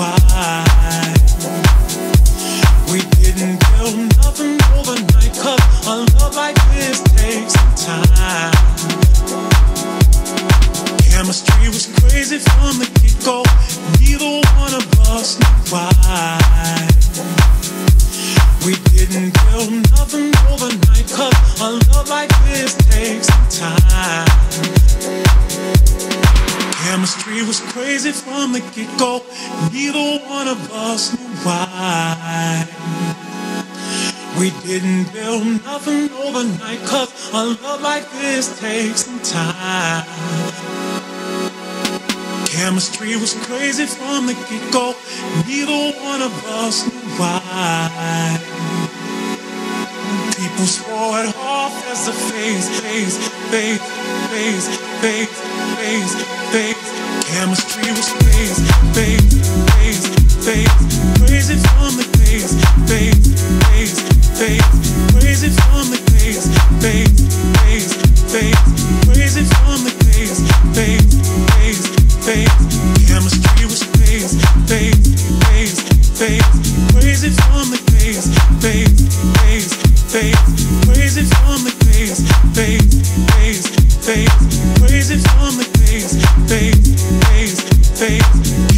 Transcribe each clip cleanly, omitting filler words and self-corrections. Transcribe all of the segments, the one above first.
why we didn't build nothing overnight, 'cause a love like this takes some time. Chemistry was crazy from the get-go, neither one of us knew why. We didn't build nothing overnight, 'cause a love like this takes some time. Chemistry was crazy from the get-go, neither one of us knew why. We didn't build nothing overnight, 'cause a love like this takes some time. Chemistry was crazy from the get-go, neither one of us knew why. People swore it off as a phase. Chemistry was phase. Crazy from the phase. Crazy from the phase. Crazy from the phase. Chemistry was phase. Crazy from the phase. Crazy from the phase. Crazy from the phase. Chemistry was phase. Crazy from the phase. Crazy from the phase. Crazy from the phase. Chemistry was phase. Crazy from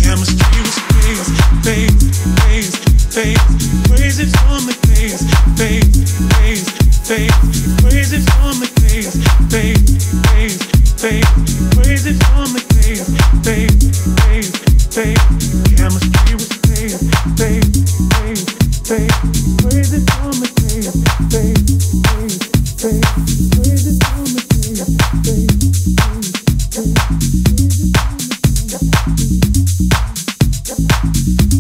the phase. Crazy from the phase.